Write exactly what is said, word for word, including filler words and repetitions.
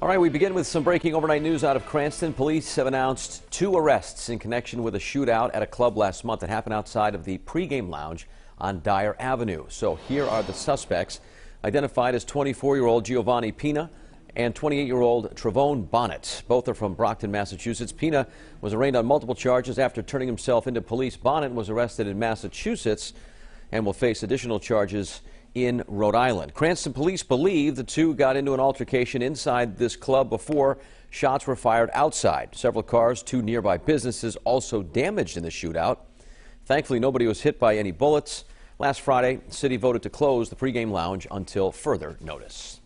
All right, we begin with some breaking overnight news out of Cranston. Police have announced two arrests in connection with a shootout at a club last month that happened outside of the pregame lounge on Dyer Avenue. So here are the suspects, identified as twenty-four-year-old Giovanni Pina and twenty-eight-year-old Travon Bonnet. Both are from Brockton, Massachusetts. Pina was arraigned on multiple charges after turning himself into police. Bonnet was arrested in Massachusetts and will face additional charges in Rhode Island. Cranston police believe the two got into an altercation inside this club before shots were fired outside. Several cars, two nearby businesses also damaged in the shootout. Thankfully, nobody was hit by any bullets. Last Friday, the city voted to close the pregame lounge until further notice.